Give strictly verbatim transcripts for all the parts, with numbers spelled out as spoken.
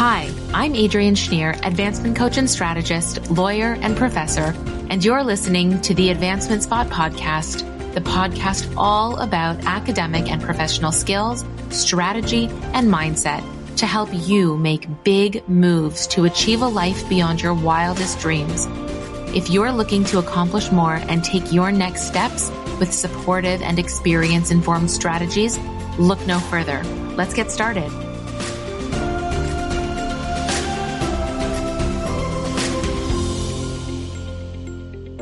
Hi, I'm Adrienne Schneer, advancement coach and strategist, lawyer and professor, and you're listening to the Advancement Spot podcast, the podcast all about academic and professional skills, strategy, and mindset to help you make big moves to achieve a life beyond your wildest dreams. If you're looking to accomplish more and take your next steps with supportive and experience-informed strategies, look no further. Let's get started.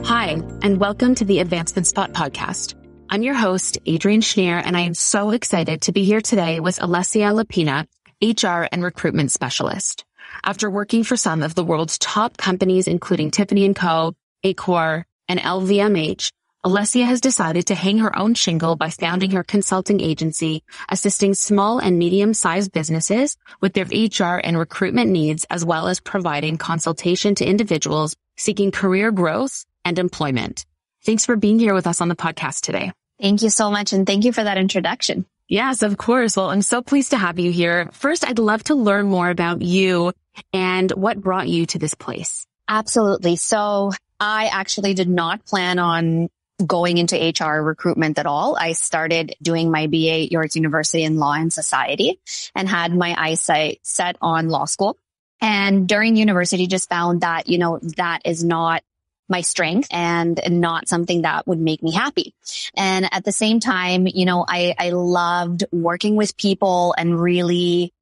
Hi, and welcome to the Advancement Spot podcast. I'm your host, Adrienne Schneer, and I am so excited to be here today with Olessia Lapina, H R and recruitment specialist. After working for some of the world's top companies, including Tiffany and Co., Accor, and L V M H, Olessia has decided to hang her own shingle by founding her consulting agency, assisting small and medium-sized businesses with their H R and recruitment needs, as well as providing consultation to individuals seeking career growth and employment. Thanks for being here with us on the podcast today. Thank you so much. And thank you for that introduction. Yes, of course. Well, I'm so pleased to have you here. First, I'd love to learn more about you and what brought you to this place. Absolutely. So I actually did not plan on going into H R recruitment at all. I started doing my B A at York University in Law and Society and had my eyesight set on law school. And during university, just found that, you know, that is not my strength and not something that would make me happy. And at the same time, you know, I, I loved working with people and really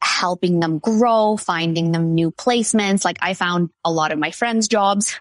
helping them grow, finding them new placements. Like I found a lot of my friends' jobs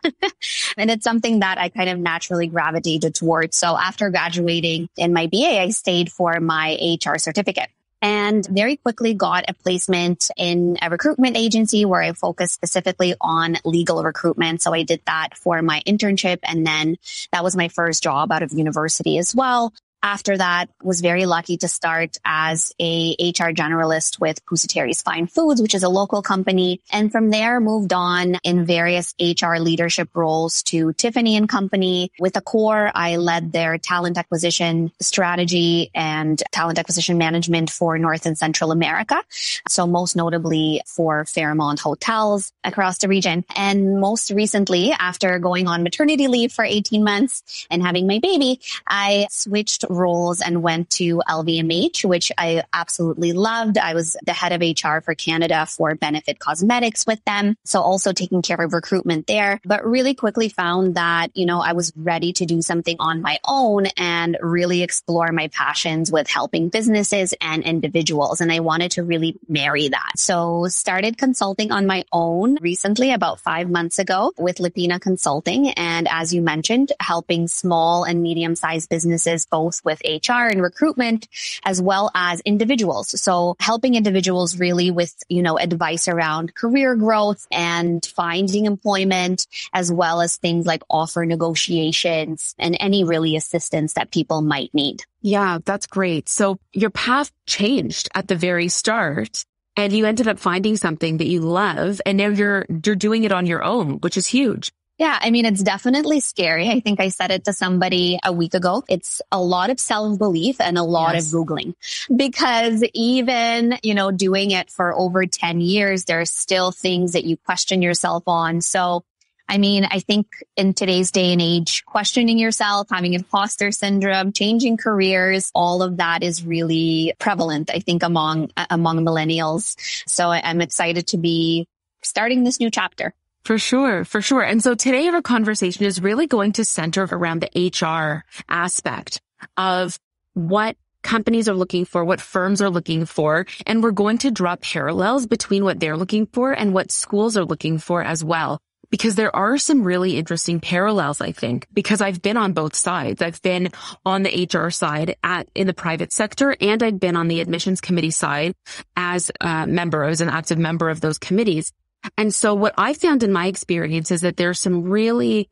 and it's something that I kind of naturally gravitated towards. So after graduating in my B A, I stayed for my H R certificate. And very quickly got a placement in a recruitment agency where I focused specifically on legal recruitment. So I did that for my internship. And then that was my first job out of university as well. After that, was very lucky to start as a H R generalist with Pusateri's Fine Foods, which is a local company. And from there, moved on in various H R leadership roles to Tiffany and Company. With Accor, I led their talent acquisition strategy and talent acquisition management for North and Central America. So most notably for Fairmont Hotels across the region. And most recently, after going on maternity leave for eighteen months and having my baby, I switched roles and went to L V M H, which I absolutely loved. I was the head of H R for Canada for Benefit Cosmetics with them. So also taking care of recruitment there, but really quickly found that, you know, I was ready to do something on my own and really explore my passions with helping businesses and individuals. And I wanted to really marry that. So started consulting on my own recently, about five months ago with Lapina Consulting. And as you mentioned, helping small and medium-sized businesses, both with H R and recruitment, as well as individuals. So helping individuals really with, you know, advice around career growth and finding employment, as well as things like offer negotiations and any really assistance that people might need. Yeah, that's great. So your path changed at the very start and you ended up finding something that you love. And now you're, you're doing it on your own, which is huge. Yeah, I mean, it's definitely scary. I think I said it to somebody a week ago. It's a lot of self-belief and a lot yes. of Googling, because even, you know, doing it for over ten years, there are still things that you question yourself on. So, I mean, I think in today's day and age, questioning yourself, having imposter syndrome, changing careers, all of that is really prevalent, I think, among, among millennials. So I'm excited to be starting this new chapter. For sure, for sure. And so today our conversation is really going to center around the H R aspect of what companies are looking for, what firms are looking for. And we're going to draw parallels between what they're looking for and what schools are looking for as well, because there are some really interesting parallels, I think, because I've been on both sides. I've been on the H R side at in the private sector, and I've been on the admissions committee side as a member, as an active member of those committees. And so what I found in my experience is that there are some really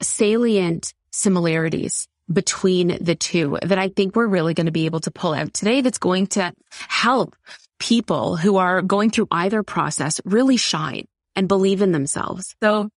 salient similarities between the two that I think we're really going to be able to pull out today that's going to help people who are going through either process really shine and believe in themselves. So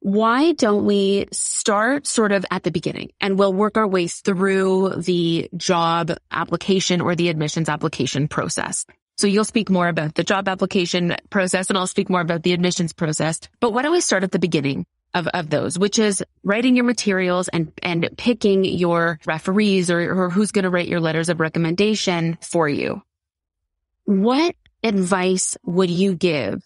why don't we start sort of at the beginning, and we'll work our way through the job application or the admissions application process. So you'll speak more about the job application process, and I'll speak more about the admissions process. But why don't we start at the beginning of, of those, which is writing your materials and, and picking your referees or, or who's going to write your letters of recommendation for you. What advice would you give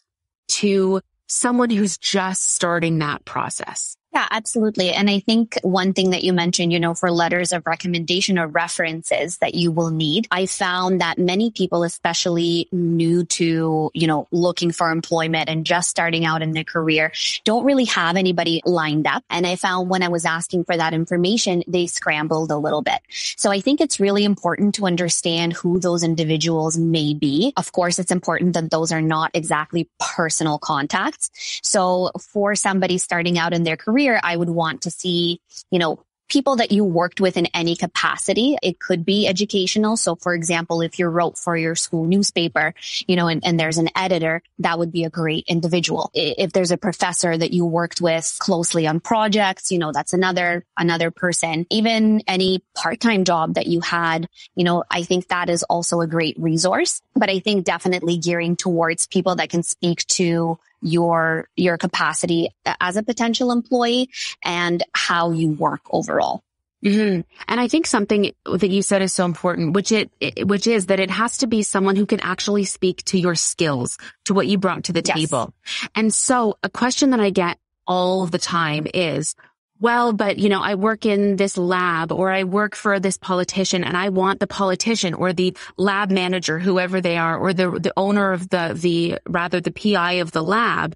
to someone who's just starting that process? Yeah, absolutely. And I think one thing that you mentioned, you know, for letters of recommendation or references that you will need, I found that many people, especially new to, you know, looking for employment and just starting out in their career, don't really have anybody lined up. And I found when I was asking for that information, they scrambled a little bit. So I think it's really important to understand who those individuals may be. Of course, it's important that those are not exactly personal contacts. So for somebody starting out in their career, I would want to see, you know, people that you worked with in any capacity. It could be educational. So for example, if you wrote for your school newspaper, you know, and, and there's an editor, that would be a great individual. If there's a professor that you worked with closely on projects, you know, that's another, another person. Even any part-time job that you had, you know, I think that is also a great resource. But I think definitely gearing towards people that can speak to your, your capacity as a potential employee and how you work overall. Mm-hmm. And I think something that you said is so important, which it, which is that it has to be someone who can actually speak to your skills, to what you brought to the yes. table. And so a question that I get all the time is, well, but you know, I work in this lab or I work for this politician, and I want the politician or the lab manager, whoever they are, or the, the owner of the, the, rather the P I of the lab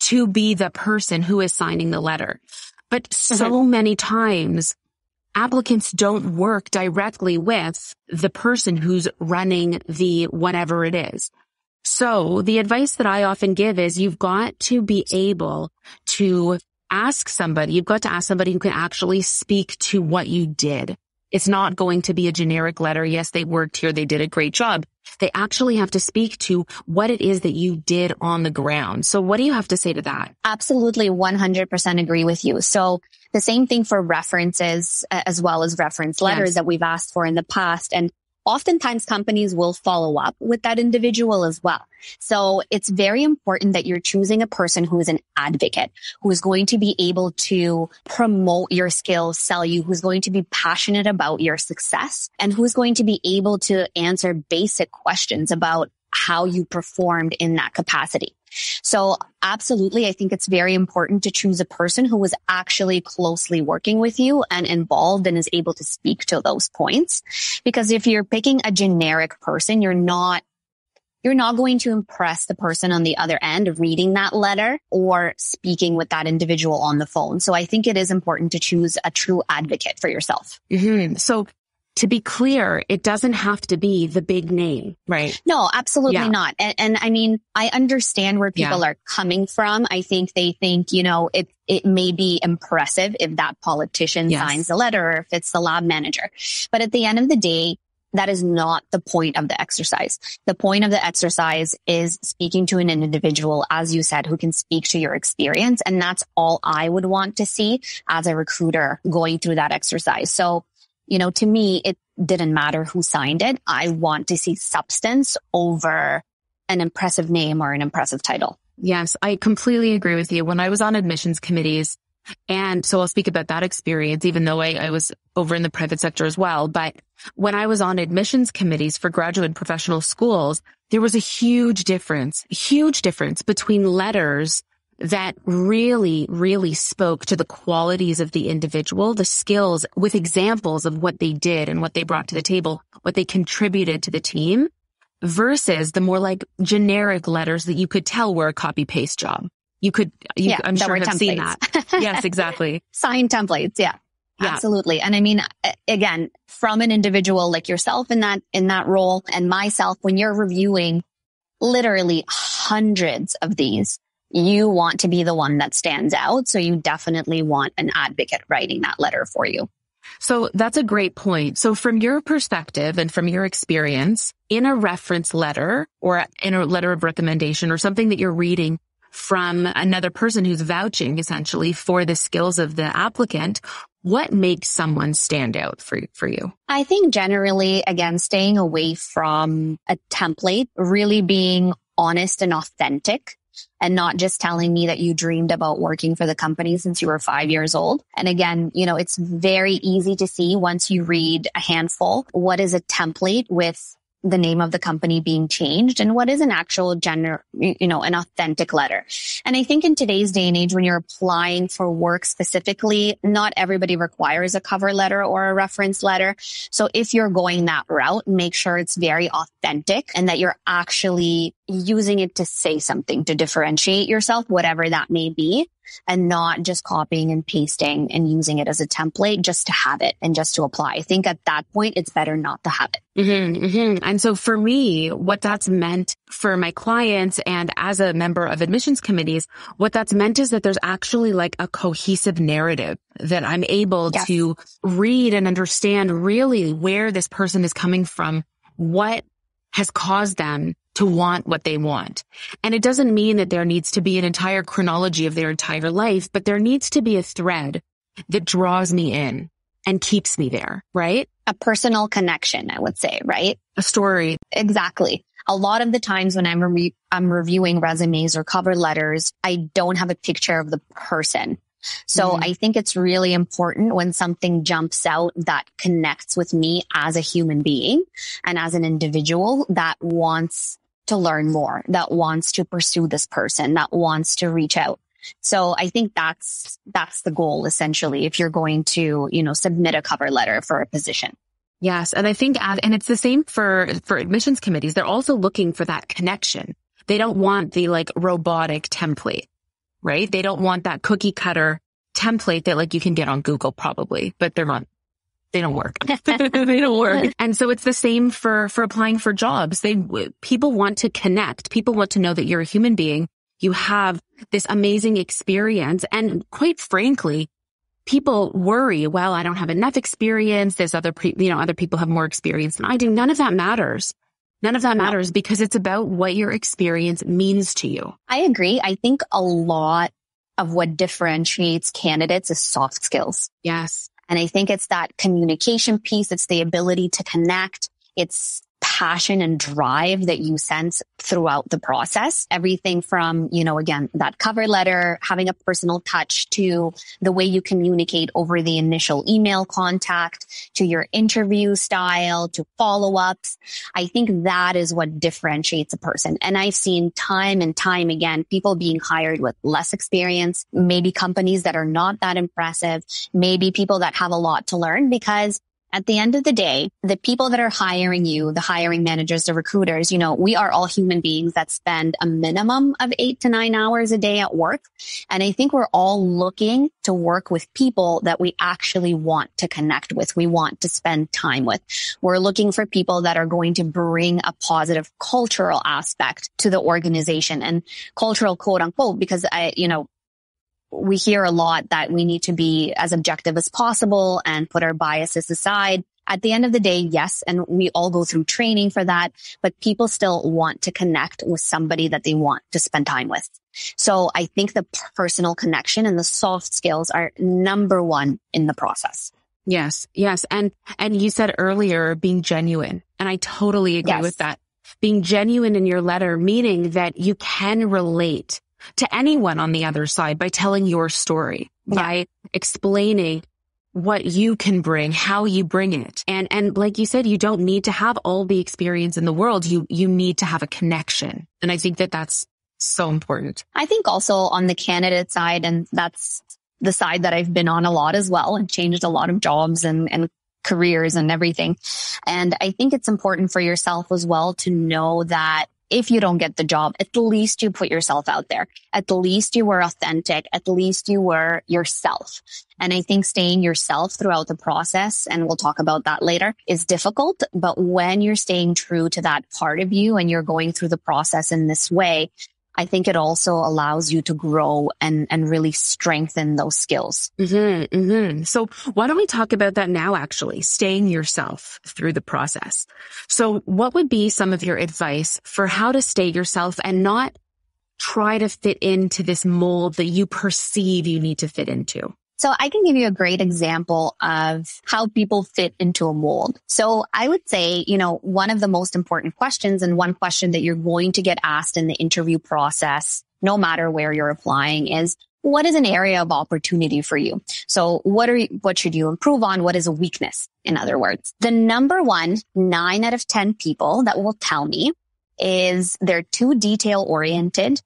to be the person who is signing the letter. But so many times applicants don't work directly with the person who's running the whatever it is. So the advice that I often give is you've got to be able to ask somebody, you've got to ask somebody who can actually speak to what you did. It's not going to be a generic letter. Yes, they worked here. They did a great job. They actually have to speak to what it is that you did on the ground. So what do you have to say to that? Absolutely. one hundred percent agree with you. So the same thing for references as well as reference letters yes. that we've asked for in the past. And oftentimes companies will follow up with that individual as well. So it's very important that you're choosing a person who is an advocate, who is going to be able to promote your skills, sell you, who's going to be passionate about your success, and who's going to be able to answer basic questions about how you performed in that capacity. So absolutely, I think it's very important to choose a person who was actually closely working with you and involved and is able to speak to those points. Because if you're picking a generic person, you're not you're not going to impress the person on the other end reading that letter or speaking with that individual on the phone. So I think it is important to choose a true advocate for yourself. Mm-hmm. So to be clear, it doesn't have to be the big name, right? No, absolutely yeah. not. And, and I mean, I understand where people yeah. are coming from. I think they think, you know, it it may be impressive if that politician yes. signs the letter or if it's the lab manager. But at the end of the day, that is not the point of the exercise. The point of the exercise is speaking to an individual, as you said, who can speak to your experience. And that's all I would want to see as a recruiter going through that exercise. So, you know, to me, it didn't matter who signed it. I want to see substance over an impressive name or an impressive title. Yes, I completely agree with you. When I was on admissions committees, and so I'll speak about that experience, even though I, I was over in the private sector as well. But when I was on admissions committees for graduate and professional schools, there was a huge difference, huge difference between letters that really, really spoke to the qualities of the individual, the skills with examples of what they did and what they brought to the table, what they contributed to the team, versus the more like generic letters that you could tell were a copy paste job. You could, you, yeah, I'm sure you've seen that. Yes, exactly. Signed templates. Yeah. Yeah. Absolutely. And I mean, again, from an individual like yourself in that, in that role and myself, when you're reviewing literally hundreds of these, you want to be the one that stands out. So you definitely want an advocate writing that letter for you. So that's a great point. So from your perspective and from your experience in a reference letter or in a letter of recommendation or something that you're reading from another person who's vouching essentially for the skills of the applicant, What makes someone stand out for, for you? I think generally, again, staying away from a template, really being honest and authentic, and not just telling me that you dreamed about working for the company since you were five years old. And again, you know, it's very easy to see once you read a handful, what is a template with the name of the company being changed and what is an actual gener, you know, an authentic letter. And I think in today's day and age, when you're applying for work specifically, not everybody requires a cover letter or a reference letter. So if you're going that route, make sure it's very authentic and that you're actually using it to say something, to differentiate yourself, whatever that may be, and not just copying and pasting and using it as a template just to have it and just to apply. I think at that point, it's better not to have it. Mm-hmm, mm-hmm. And so for me, what that's meant for my clients and as a member of admissions committees, what that's meant is that there's actually like a cohesive narrative that I'm able yes. to read and understand really where this person is coming from, what has caused them to want what they want. And it doesn't mean that there needs to be an entire chronology of their entire life, but there needs to be a thread that draws me in and keeps me there, right? A personal connection, I would say, right? A story. Exactly. A lot of the times when I'm, re- I'm reviewing resumes or cover letters, I don't have a picture of the person. So mm-hmm. I think it's really important when something jumps out that connects with me as a human being and as an individual that wants to learn more, that wants to pursue this person, that wants to reach out. So I think that's, that's the goal essentially, if you're going to, you know, submit a cover letter for a position. Yes. And I think, and it's the same for, for admissions committees. They're also looking for that connection. They don't want the like robotic template. Right? They don't want that cookie cutter template that like you can get on Google probably, but they're not, they don't work. they don't work. And so it's the same for, for applying for jobs. They, people want to connect. People want to know that you're a human being. You have this amazing experience. And quite frankly, people worry, well, I don't have enough experience. There's other, pre- you know, other people have more experience than I do. None of that matters. None of that matters because it's about what your experience means to you. I agree. I think a lot of what differentiates candidates is soft skills. Yes. And I think it's that communication piece. It's the ability to connect. It's passion and drive that you sense throughout the process. Everything from, you know, again, that cover letter, having a personal touch to the way you communicate over the initial email contact, to your interview style, to follow-ups. I think that is what differentiates a person. And I've seen time and time again, people being hired with less experience, maybe companies that are not that impressive, maybe people that have a lot to learn because at the end of the day, the people that are hiring you, the hiring managers, the recruiters, you know, we are all human beings that spend a minimum of eight to nine hours a day at work. And I think we're all looking to work with people that we actually want to connect with. We want to spend time with. We're looking for people that are going to bring a positive cultural aspect to the organization and cultural quote unquote, because I, you know, we hear a lot that we need to be as objective as possible and put our biases aside. At the end of the day, yes, and we all go through training for that, but people still want to connect with somebody that they want to spend time with. So I think the personal connection and the soft skills are number one in the process. Yes, yes. And and you said earlier, being genuine. And I totally agree yes. with that. Being genuine in your letter, meaning that you can relate to anyone on the other side by telling your story, yeah. by explaining what you can bring, how you bring it. And, and like you said, you don't need to have all the experience in the world. You, you need to have a connection. And I think that that's so important. I think also on the candidate side, and that's the side that I've been on a lot as well and changed a lot of jobs and, and careers and everything. And I think it's important for yourself as well to know that if you don't get the job, at least you put yourself out there. At least you were authentic. At least you were yourself. And I think staying yourself throughout the process, and we'll talk about that later, is difficult. But when you're staying true to that part of you and you're going through the process in this way, I think it also allows you to grow and, and really strengthen those skills. Mm-hmm, mm-hmm. So why don't we talk about that now, actually, staying yourself through the process. So what would be some of your advice for how to stay yourself and not try to fit into this mold that you perceive you need to fit into? So I can give you a great example of how people fit into a mold. So I would say, you know, one of the most important questions, and one question that you're going to get asked in the interview process, no matter where you're applying, is, what is an area of opportunity for you? So what are you, what should you improve on? What is a weakness? In other words, the number one, nine out of ten people that will tell me is they're too detail oriented,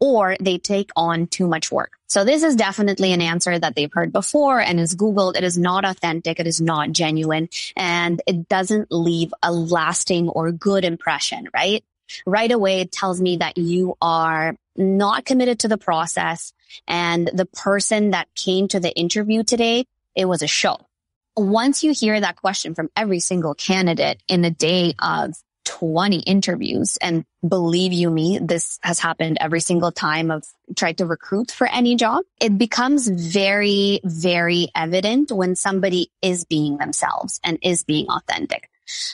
or they take on too much work. So this is definitely an answer that they've heard before and is Googled. It is not authentic. It is not genuine, and it doesn't leave a lasting or good impression, right? Right away, it tells me that you are not committed to the process, and the person that came to the interview today, it was a show. Once you hear that question from every single candidate in a day of twenty interviews, and believe you me, this has happened every single time I've tried to recruit for any job, it becomes very, very evident when somebody is being themselves and is being authentic.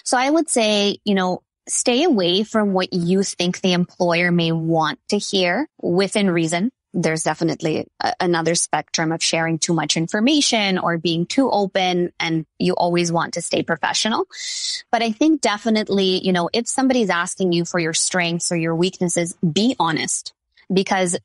So I would say, you know, stay away from what you think the employer may want to hear within reason. There's definitely a, another spectrum of sharing too much information or being too open, and you always want to stay professional. But I think definitely, you know, if somebody's asking you for your strengths or your weaknesses, be honest, because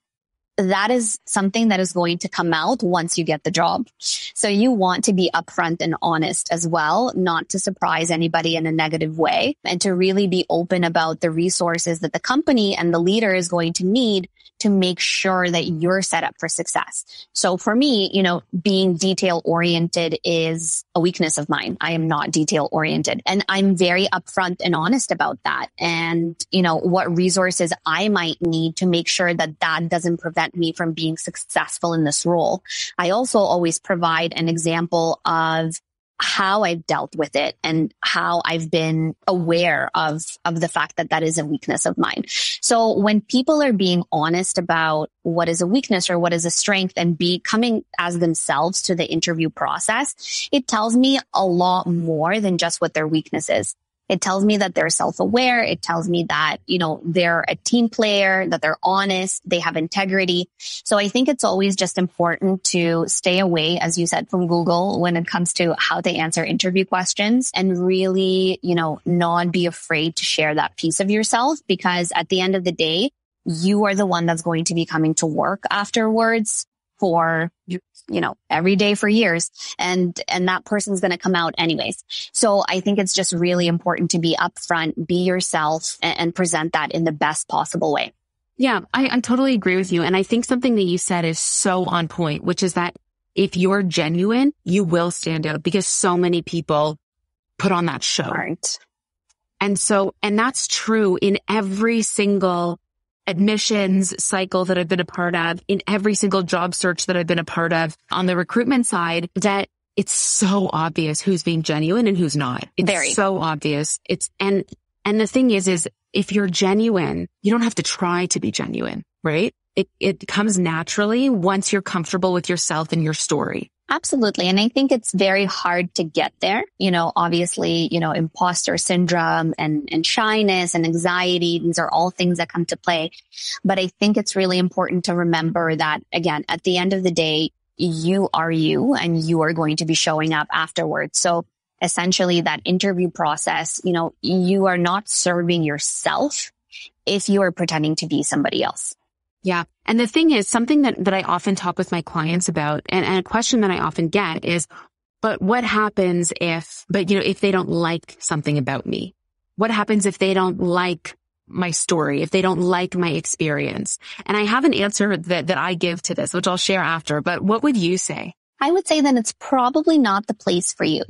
that is something that is going to come out once you get the job. So you want to be upfront and honest as well, not to surprise anybody in a negative way, and to really be open about the resources that the company and the leader is going to need to make sure that you're set up for success. So for me, you know, being detail oriented is a weakness of mine. I am not detail oriented, and I'm very upfront and honest about that. And, you know, what resources I might need to make sure that that doesn't prevent me from being successful in this role. I also always provide an example of how I've dealt with it and how I've been aware of, of the fact that that is a weakness of mine. So when people are being honest about what is a weakness or what is a strength and be coming as themselves to the interview process, it tells me a lot more than just what their weakness is. It tells me that they're self-aware. It tells me that, you know, they're a team player, that they're honest, they have integrity. So I think it's always just important to stay away, as you said, from Google when it comes to how they answer interview questions, and really, you know, not be afraid to share that piece of yourself, because at the end of the day, you are the one that's going to be coming to work afterwards for, you know, every day for years. And, and that person's going to come out anyways. So I think it's just really important to be upfront, be yourself, and, and present that in the best possible way. Yeah, I, I totally agree with you. And I think something that you said is so on point, which is that if you're genuine, you will stand out, because so many people put on that show. Aren't. And so, and that's true in every single admissions cycle that I've been a part of, in every single job search that I've been a part of on the recruitment side, that it's so obvious who's being genuine and who's not. It's Very. so obvious. It's, and, and the thing is, is if you're genuine, you don't have to try to be genuine, right? It, it comes naturally once you're comfortable with yourself and your story. Absolutely. And I think it's very hard to get there. You know, obviously, you know, imposter syndrome and, and shyness and anxiety, these are all things that come to play. But I think it's really important to remember that, again, at the end of the day, you are you, and you are going to be showing up afterwards. So essentially that interview process, you know, you are not serving yourself if you are pretending to be somebody else. Yeah. And the thing is, something that, that I often talk with my clients about, and, and a question that I often get is, but what happens if, but you know, if they don't like something about me? What happens if they don't like my story? If they don't like my experience? And I have an answer that, that I give to this, which I'll share after, but what would you say? I would say that it's probably not the place for you.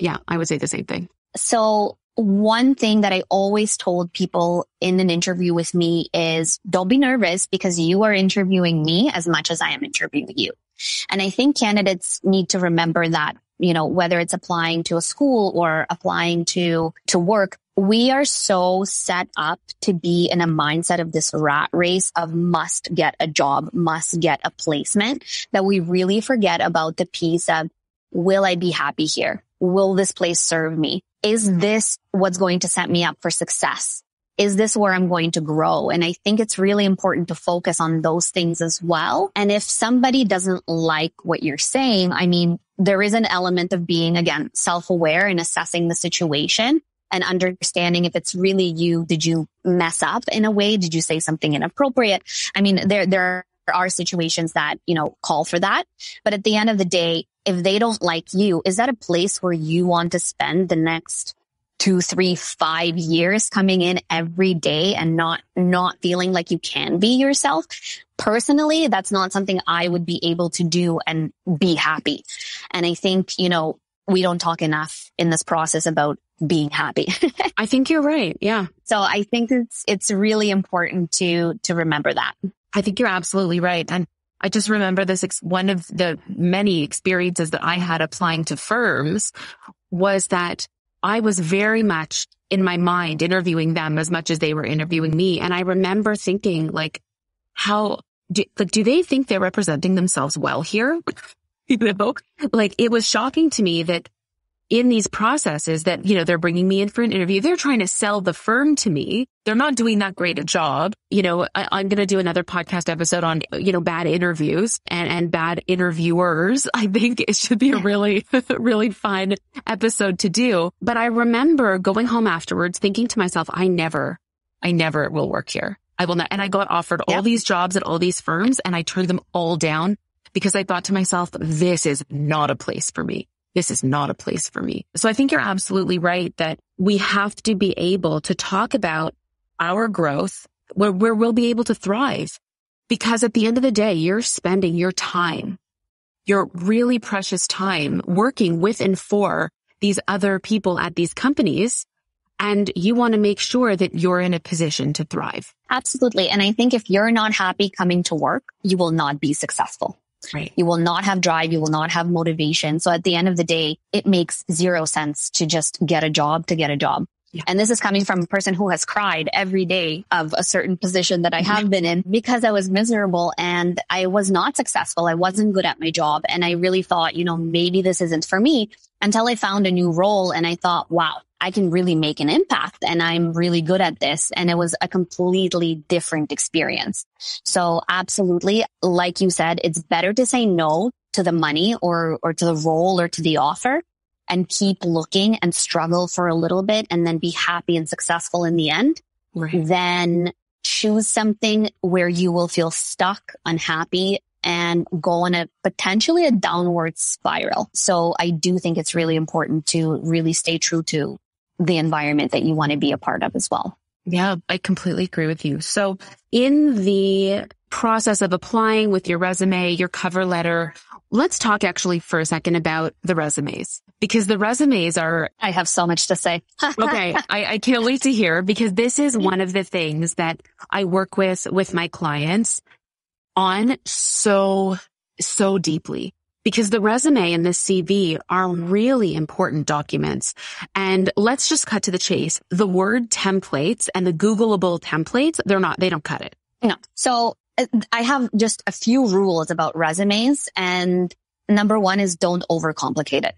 Yeah, I would say the same thing. So one thing that I always told people in an interview with me is, don't be nervous, because you are interviewing me as much as I am interviewing you. And I think candidates need to remember that, you know, whether it's applying to a school or applying to, to work, we are so set up to be in a mindset of this rat race of must get a job, must get a placement, that we really forget about the piece of, will I be happy here? Will this place serve me? Is this what's going to set me up for success? is this where I'm going to grow? And I think it's really important to focus on those things as well. And if somebody doesn't like what you're saying, I mean, there is an element of being, again, self-aware and assessing the situation and understanding if it's really you. Did you mess up in a way? Did you say something inappropriate? I mean, there, there are situations that, you know, call for that. But at the end of the day, if they don't like you, is that a place where you want to spend the next two, three, five years coming in every day and not, not feeling like you can be yourself? Personally, that's not something I would be able to do and be happy. And I think, you know, we don't talk enough in this process about being happy. I think you're right. Yeah. So I think it's, it's really important to, to remember that. I think you're absolutely right. And I just remember this, ex- one of the many experiences that I had applying to firms was that I was very much in my mind interviewing them as much as they were interviewing me. And I remember thinking, like, how do, like, do they think they're representing themselves well here? You know, like, it was shocking to me that in these processes that, you know, they're bringing me in for an interview, they're trying to sell the firm to me. They're not doing that great a job. You know, I, I'm going to do another podcast episode on, you know, bad interviews and, and bad interviewers. I think it should be a really, really fun episode to do. But I remember going home afterwards thinking to myself, I never, I never will work here. I will not. And I got offered all yep. these jobs at all these firms and I turned them all down because I thought to myself, this is not a place for me. This is not a place for me. So I think you're absolutely right that we have to be able to talk about our growth where, where we'll be able to thrive. Because at the end of the day, you're spending your time, your really precious time working with and for these other people at these companies. And you want to make sure that you're in a position to thrive. Absolutely. And I think if you're not happy coming to work, you will not be successful. Right. You will not have drive. You will not have motivation. So at the end of the day, it makes zero sense to just get a job to get a job. Yeah. And this is coming from a person who has cried every day of a certain position that I have been in because I was miserable and I was not successful. I wasn't good at my job. And I really thought, you know, maybe this isn't for me until I found a new role. And I thought, wow, I can really make an impact and I'm really good at this. And it was a completely different experience. So absolutely, like you said, it's better to say no to the money or, or to the role or to the offer and keep looking and struggle for a little bit and then be happy and successful in the end. Right. Then choose something where you will feel stuck, unhappy, and go on a potentially a downward spiral. So I do think it's really important to really stay true to the environment that you want to be a part of as well. Yeah, I completely agree with you. So in the process of applying with your resume, your cover letter, let's talk actually for a second about the resumes, because the resumes are... I have so much to say. Okay, I, I can't wait to hear, because this is one of the things that I work with with my clients on so, so deeply. Because the resume and the C V are really important documents. And let's just cut to the chase. The word templates and the Googleable templates, they're not, they don't cut it. No. So I have just a few rules about resumes. And number one is don't overcomplicate it.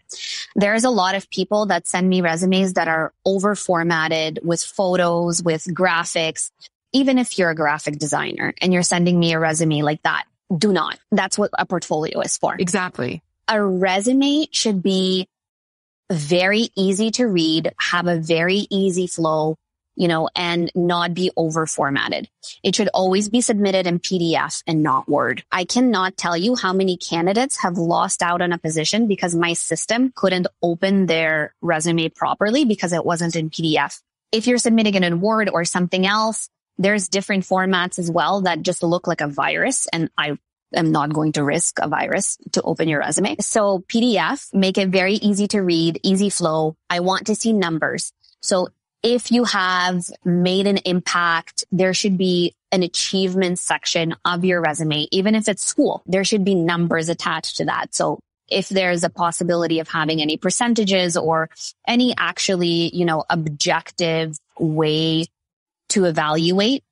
There's a lot of people that send me resumes that are over-formatted with photos, with graphics. Even if you're a graphic designer and you're sending me a resume like that, do not. That's what a portfolio is for. Exactly. A resume should be very easy to read, have a very easy flow, you know, and not be over formatted. It should always be submitted in P D F and not Word. I cannot tell you how many candidates have lost out on a position because my system couldn't open their resume properly because it wasn't in P D F. If you're submitting it in Word or something else, there's different formats as well that just look like a virus. And I am not going to risk a virus to open your resume. So P D F, make it very easy to read, easy flow. I want to see numbers. So if you have made an impact, there should be an achievement section of your resume. Even if it's school, there should be numbers attached to that. So if there's a possibility of having any percentages or any actually, you know, objective way to evaluate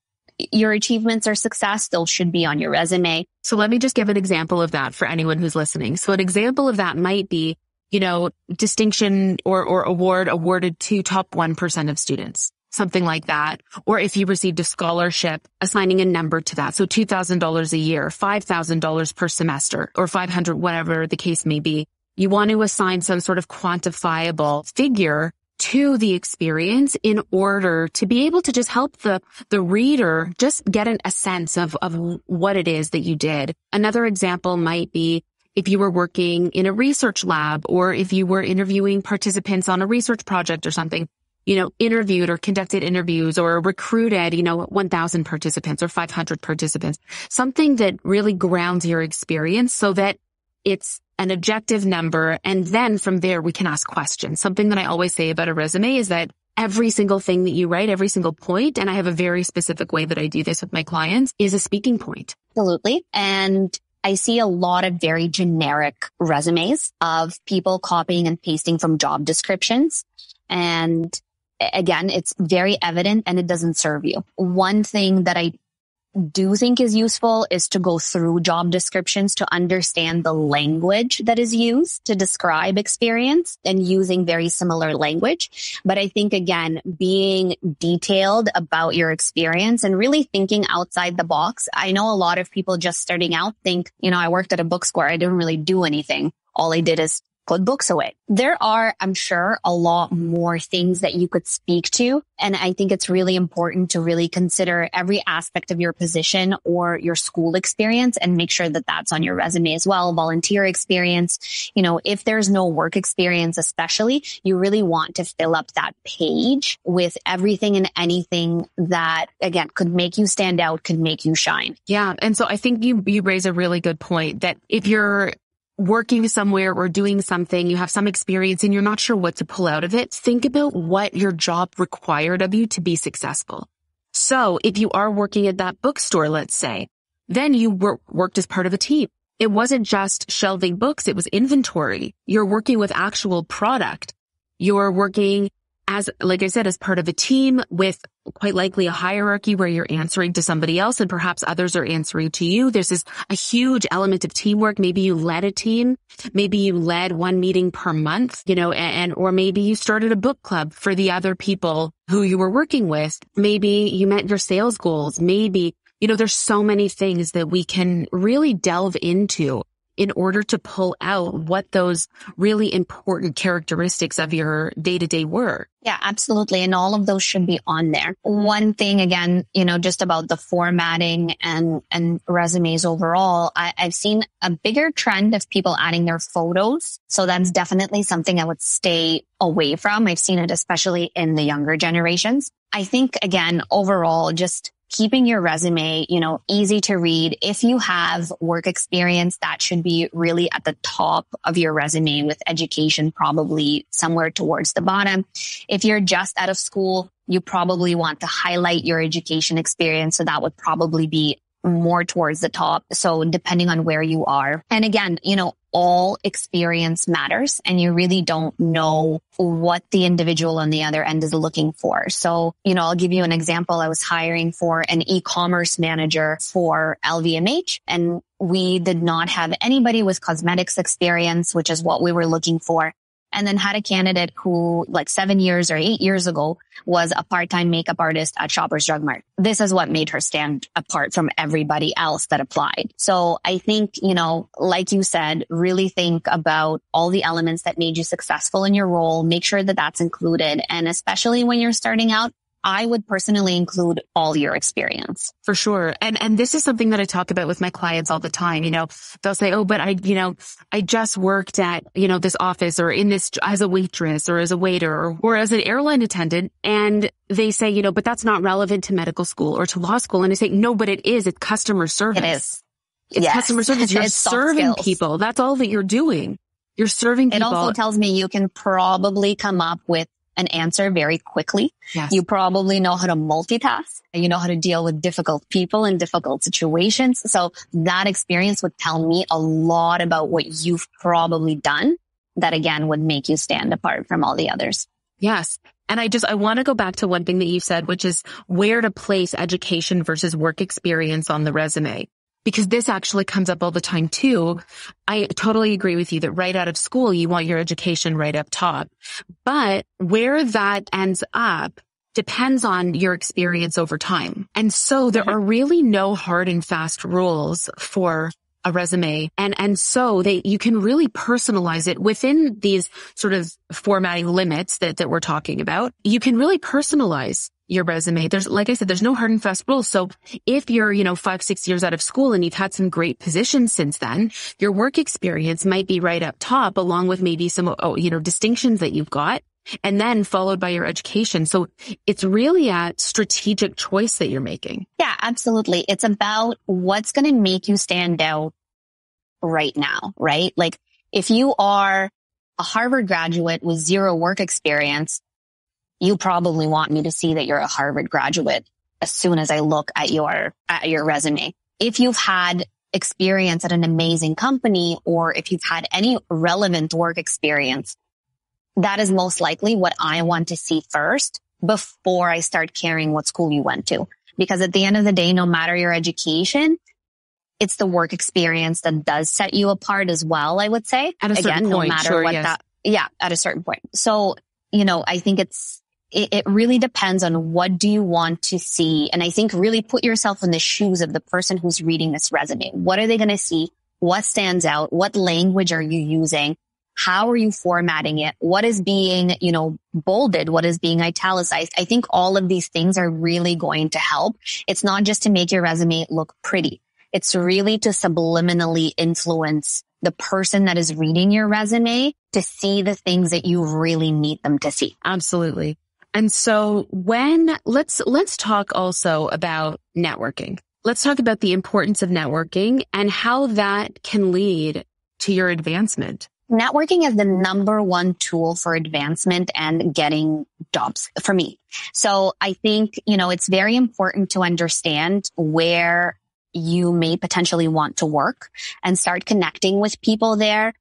your achievements or success, those should be on your resume. So let me just give an example of that for anyone who's listening. So an example of that might be, you know, distinction or, or award awarded to top one percent of students. something like that. Or if you received a scholarship, assigning a number to that. So two thousand dollars a year, five thousand dollars per semester, or five hundred, whatever the case may be. You want to assign some sort of quantifiable figure to the experience in order to be able to just help the, the reader just get an, a sense of, of what it is that you did. Another example might be if you were working in a research lab, or if you were interviewing participants on a research project or something, you know, interviewed or conducted interviews or recruited, you know, one thousand participants or five hundred participants, something that really grounds your experience so that it's an objective number. And then from there, we can ask questions. Something that I always say about a resume is that every single thing that you write, every single point, and I have a very specific way that I do this with my clients, is a speaking point. Absolutely. And I see a lot of very generic resumes of people copying and pasting from job descriptions. And again, it's very evident and it doesn't serve you. One thing that I do think is useful is to go through job descriptions to understand the language that is used to describe experience and using very similar language. But I think, again, being detailed about your experience and really thinking outside the box. I know a lot of people just starting out think, you know, I worked at a bookstore. I didn't really do anything. All I did is put books away. There are, I'm sure, a lot more things that you could speak to. And I think it's really important to really consider every aspect of your position or your school experience and make sure that that's on your resume as well. Volunteer experience, you know, if there's no work experience, especially, you really want to fill up that page with everything and anything that, again, could make you stand out, could make you shine. Yeah. And so I think you, you raise a really good point that if you're working somewhere or doing something, you have some experience and you're not sure what to pull out of it, think about what your job required of you to be successful. So if you are working at that bookstore, let's say, then you wor- worked as part of a team. It wasn't just shelving books. It was inventory. You're working with actual product. You're working as, like I said, as part of a team with quite likely a hierarchy where you're answering to somebody else and perhaps others are answering to you. There's this a huge element of teamwork. Maybe you led a team. Maybe you led one meeting per month, you know, and, or maybe you started a book club for the other people who you were working with. Maybe you met your sales goals. Maybe, you know, there's so many things that we can really delve into in order to pull out what those really important characteristics of your day-to-day were. Yeah, absolutely. And all of those should be on there. One thing, again, you know, just about the formatting and, and resumes overall, I, I've seen a bigger trend of people adding their photos. So that's definitely something I would stay away from. I've seen it, especially in the younger generations. I think, again, overall, just keeping your resume, you know, easy to read. If you have work experience, that should be really at the top of your resume, with education probably somewhere towards the bottom. If you're just out of school, you probably want to highlight your education experience. So that would probably be more towards the top. So depending on where you are. And again, you know, all experience matters and you really don't know what the individual on the other end is looking for. So, you know, I'll give you an example. I was hiring for an e-commerce manager for L V M H, and we did not have anybody with cosmetics experience, which is what we were looking for. And then had a candidate who, like seven years or eight years ago, was a part-time makeup artist at Shoppers Drug Mart. This is what made her stand apart from everybody else that applied. So I think, you know, like you said, really think about all the elements that made you successful in your role. Make sure that that's included. And especially when you're starting out, I would personally include all your experience. For sure. And and this is something that I talk about with my clients all the time. You know, they'll say, oh, but I, you know, I just worked at, you know, this office or in this as a waitress or as a waiter or, or as an airline attendant. And they say, you know, but that's not relevant to medical school or to law school. And I say, no, but it is. It's customer service. It is. It's yes. customer service. You're serving people. That's all that you're doing. You're serving people. It also tells me you can probably come up with an answer very quickly. Yes. You probably know how to multitask. You know how to deal with difficult people in difficult situations. So that experience would tell me a lot about what you've probably done that, again, would make you stand apart from all the others. Yes. And I just, I want to go back to one thing that you said, which is where to place education versus work experience on the resume. Because this actually comes up all the time too. I totally agree with you that right out of school, you want your education right up top. But where that ends up depends on your experience over time. And so there are really no hard and fast rules for a resume. And, and so they, you can really personalize it within these sort of formatting limits that, that we're talking about. You can really personalize your resume. There's, like I said, there's no hard and fast rules. So if you're, you know, five, six years out of school and you've had some great positions since then, your work experience might be right up top, along with maybe some, oh, you know, distinctions that you've got, and then followed by your education. So it's really a strategic choice that you're making. Yeah, absolutely. It's about what's going to make you stand out right now, right? Like if you are a Harvard graduate with zero work experience, you probably want me to see that you're a Harvard graduate as soon as I look at your, at your resume. If you've had experience at an amazing company, or if you've had any relevant work experience, that is most likely what I want to see first before I start caring what school you went to. Because at the end of the day, no matter your education, it's the work experience that does set you apart as well, I would say. At a certain Again, point, no matter sure, what yes. that, yeah, at a certain point. So, you know, I think it's, It, it really depends on what do you want to see. And I think really put yourself in the shoes of the person who's reading this resume. What are they going to see? What stands out? What language are you using? How are you formatting it? What is being, you know, bolded? What is being italicized? I think all of these things are really going to help. It's not just to make your resume look pretty. It's really to subliminally influence the person that is reading your resume to see the things that you really need them to see. Absolutely. And so when let's let's talk also about networking. Let's talk about the importance of networking and how that can lead to your advancement. Networking is the number one tool for advancement and getting jobs for me. So I think, you know, it's very important to understand where you may potentially want to work and start connecting with people there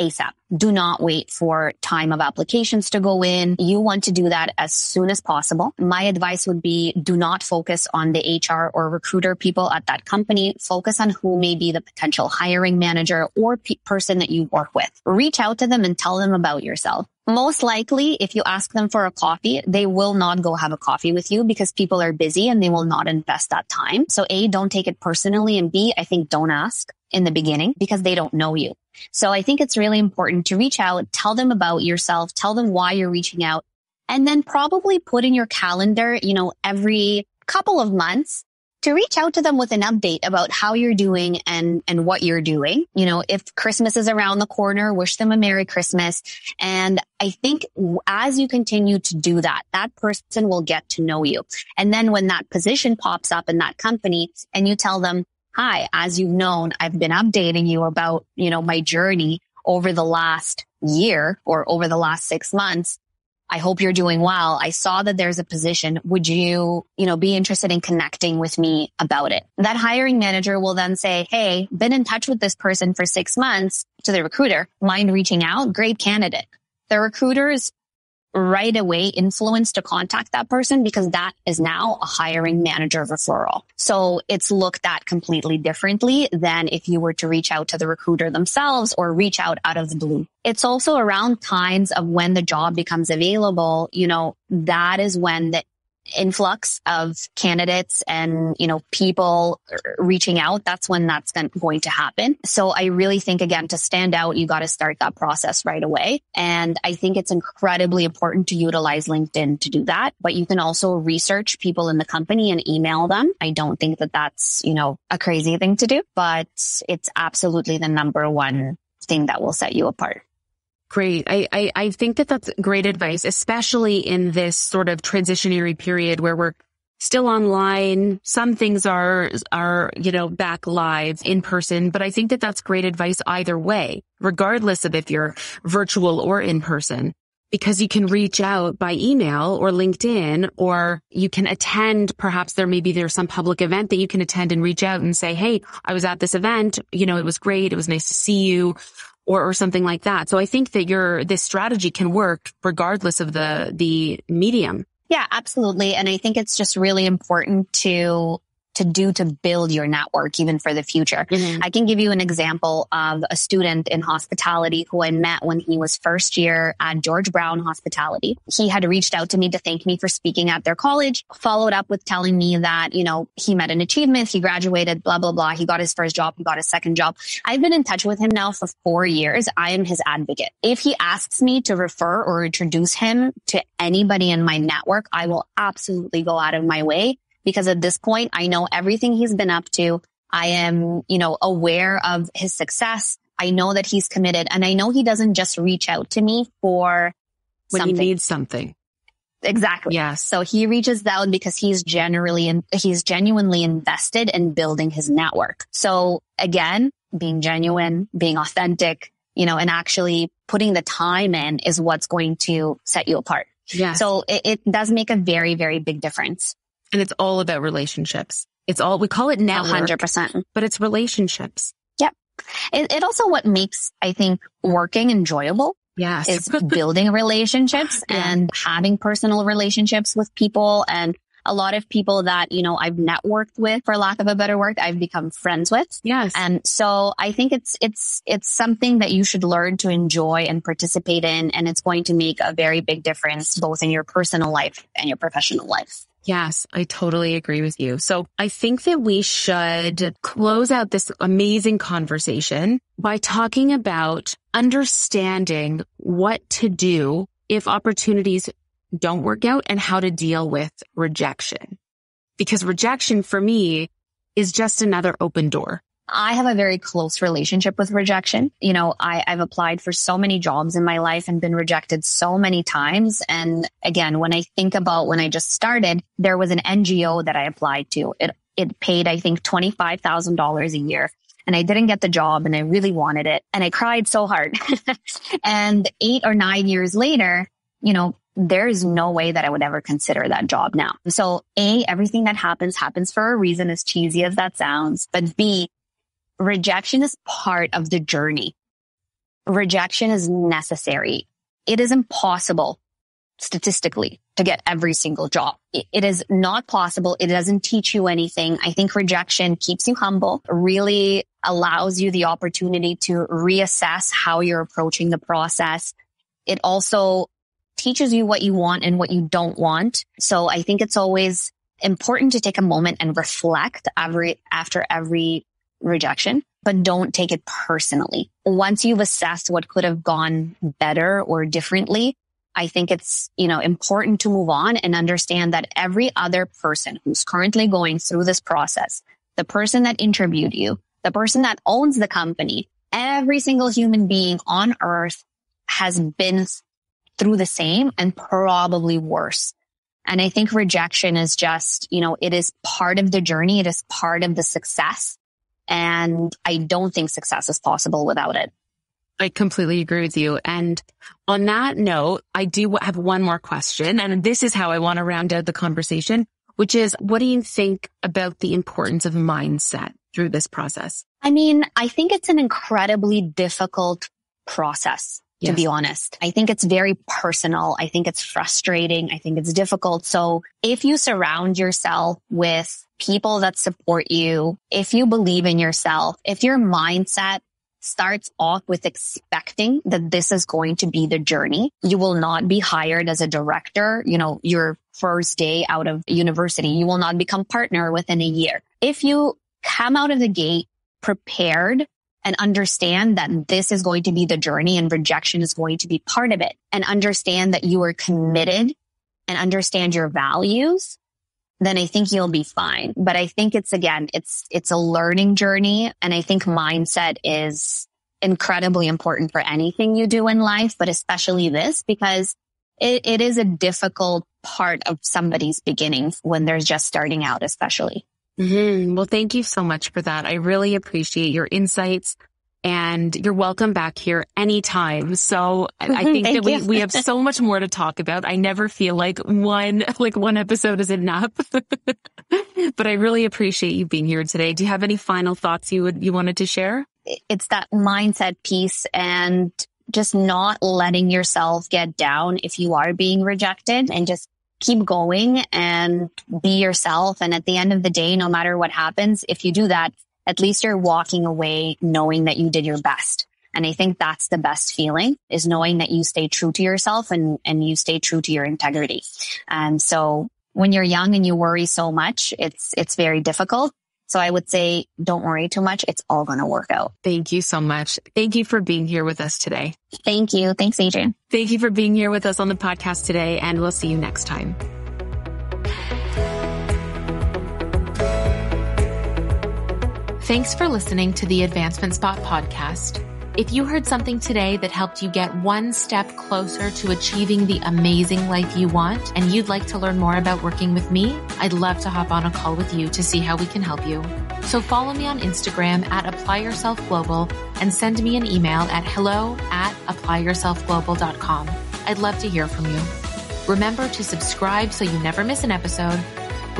ASAP. Do not wait for time of applications to go in. You want to do that as soon as possible. My advice would be do not focus on the H R or recruiter people at that company. Focus on who may be the potential hiring manager or pe- person that you work with. Reach out to them and tell them about yourself. Most likely, if you ask them for a coffee, they will not go have a coffee with you because people are busy and they will not invest that time. So A, don't take it personally. And B, I think don't ask in the beginning because they don't know you. So I think it's really important to reach out, tell them about yourself, tell them why you're reaching out, and then probably put in your calendar, you know, every couple of months to reach out to them with an update about how you're doing and, and what you're doing. You know, if Christmas is around the corner, wish them a Merry Christmas. And I think as you continue to do that, that person will get to know you. And then when that position pops up in that company and you tell them, hi, as you've known, I've been updating you about, you know, my journey over the last year or over the last six months. I hope you're doing well. I saw that there's a position. Would you, you know, be interested in connecting with me about it? That hiring manager will then say, hey, been in touch with this person for six months to the recruiter. Mind reaching out? Great candidate. The recruiter is right away influenced to contact that person because that is now a hiring manager referral. So it's looked at completely differently than if you were to reach out to the recruiter themselves or reach out out of the blue. It's also around times of when the job becomes available. You know, that is when the influx of candidates and, you know, people reaching out, that's when that's going to happen. So I really think, again, to stand out, you got to start that process right away. And I think it's incredibly important to utilize LinkedIn to do that. But you can also research people in the company and email them. I don't think that that's, you know, a crazy thing to do, but it's absolutely the number one thing that will set you apart. Great. I, I, I think that that's great advice, especially in this sort of transitionary period where we're still online. Some things are, are, you know, back live in person, but I think that that's great advice either way, regardless of if you're virtual or in person, because you can reach out by email or LinkedIn, or you can attend, perhaps there maybe there's some public event that you can attend and reach out and say, hey, I was at this event. You know, it was great. It was nice to see you. Or, or something like that. So I think that your this strategy can work regardless of the the medium. Yeah, absolutely. And I think it's just really important to to do to build your network even for the future. Mm-hmm. I can give you an example of a student in hospitality who I met when he was first year at George Brown Hospitality. He had reached out to me to thank me for speaking at their college, followed up with telling me that, you know, he met an achievement, he graduated, blah, blah, blah. He got his first job, he got his second job. I've been in touch with him now for four years. I am his advocate. If he asks me to refer or introduce him to anybody in my network, I will absolutely go out of my way. Because at this point, I know everything he's been up to. I am, you know, aware of his success. I know that he's committed. And I know he doesn't just reach out to me for when something. When he needs something. Exactly. Yes. So he reaches out because he's generally, in, he's genuinely invested in building his network. So again, being genuine, being authentic, you know, and actually putting the time in is what's going to set you apart. Yes. So it, it does make a very, very big difference. And it's all about relationships. It's all, we call it network, one hundred percent. But it's relationships. Yep. It, it also what makes, I think, working enjoyable. Yes. Is building relationships yeah. and having personal relationships with people. And a lot of people that, you know, I've networked with, for lack of a better word, I've become friends with. Yes. And so I think it's, it's, it's something that you should learn to enjoy and participate in. And it's going to make a very big difference, both in your personal life and your professional life. Yes, I totally agree with you. So I think that we should close out this amazing conversation by talking about understanding what to do if opportunities don't work out and how to deal with rejection. Because rejection for me is just another open door. I have a very close relationship with rejection. You know, I, I've applied for so many jobs in my life and been rejected so many times. And again, when I think about when I just started, there was an N G O that I applied to. It it paid, I think, twenty-five thousand dollars a year. And I didn't get the job and I really wanted it. And I cried so hard. And eight or nine years later, you know, there is no way that I would ever consider that job now. So A, everything that happens happens for a reason, as cheesy as that sounds. But B, rejection is part of the journey. Rejection is necessary. It is impossible statistically to get every single job. It is not possible. It doesn't teach you anything. I think rejection keeps you humble, really allows you the opportunity to reassess how you're approaching the process. It also teaches you what you want and what you don't want. So I think it's always important to take a moment and reflect every, after every rejection, but don't take it personally. Once you've assessed what could have gone better or differently, I think it's, you know, important to move on and understand that every other person who's currently going through this process, the person that interviewed you, the person that owns the company, every single human being on earth has been through the same and probably worse. And I think rejection is just, you know, it is part of the journey. It is part of the success. And I don't think success is possible without it. I completely agree with you. And on that note, I do have one more question. And this is how I want to round out the conversation, which is, what do you think about the importance of mindset through this process? I mean, I think it's an incredibly difficult process, to yes. be honest. I think it's very personal. I think it's frustrating. I think it's difficult. So if you surround yourself with people that support you, if you believe in yourself, if your mindset starts off with expecting that this is going to be the journey, you will not be hired as a director, you know, your first day out of university. You will not become partner within a year. If you come out of the gate prepared and understand that this is going to be the journey and rejection is going to be part of it, and understand that you are committed and understand your values, then I think you'll be fine. But I think it's, again, it's it's a learning journey. And I think mindset is incredibly important for anything you do in life, but especially this, because it, it is a difficult part of somebody's beginning when they're just starting out, especially. Mm-hmm. Well, thank you so much for that. I really appreciate your insights, and you're welcome back here anytime. So I think that we, we have so much more to talk about. I never feel like one, like one episode is enough, but I really appreciate you being here today. Do you have any final thoughts you would, you wanted to share? It's that mindset piece and just not letting yourself get down if you are being rejected, and just keep going and be yourself. And at the end of the day, no matter what happens, if you do that, at least you're walking away knowing that you did your best. And I think that's the best feeling, is knowing that you stay true to yourself and, and you stay true to your integrity. And so when you're young and you worry so much, it's, it's very difficult. So I would say, don't worry too much. It's all going to work out. Thank you so much. Thank you for being here with us today. Thank you. Thanks, Adrienne. Thank you for being here with us on the podcast today, and we'll see you next time. Thanks for listening to the Advancement Spot podcast. If you heard something today that helped you get one step closer to achieving the amazing life you want, and you'd like to learn more about working with me, I'd love to hop on a call with you to see how we can help you. So follow me on Instagram at Apply Yourself Global and send me an email at hello at apply yourself global dot com. I'd love to hear from you. Remember to subscribe so you never miss an episode,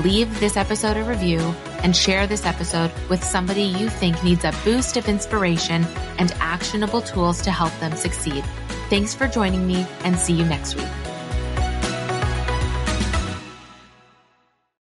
leave this episode a review, and share this episode with somebody you think needs a boost of inspiration and actionable tools to help them succeed. Thanks for joining me, and see you next week.